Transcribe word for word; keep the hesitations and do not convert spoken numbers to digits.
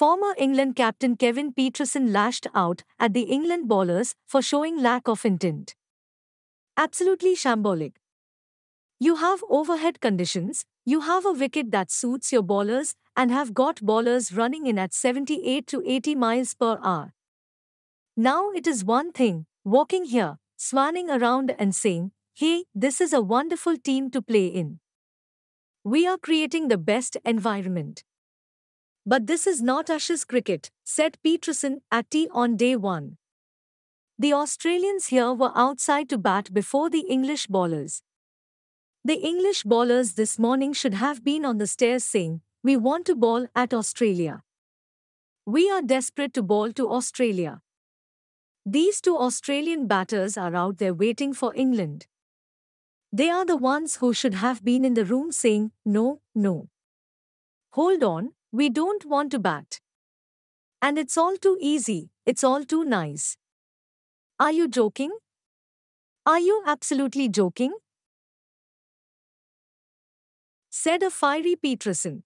Former England captain Kevin Pietersen lashed out at the England bowlers for showing lack of intent. Absolutely shambolic. You have overhead conditions, you have a wicket that suits your bowlers and have got bowlers running in at seventy-eight to eighty miles per hour. Now it is one thing, walking here, swanning around and saying, hey, this is a wonderful team to play in. We are creating the best environment. But this is not Ashes cricket, said Pietersen at tea on day one. The Australians here were outside to bat before the English bowlers. The English bowlers this morning should have been on the stairs saying, we want to bowl at Australia. We are desperate to bowl to Australia. These two Australian batters are out there waiting for England. They are the ones who should have been in the room saying, no, no. Hold on. We don't want to bat. And it's all too easy, it's all too nice. Are you joking? Are you absolutely joking? Said a fiery Pietersen.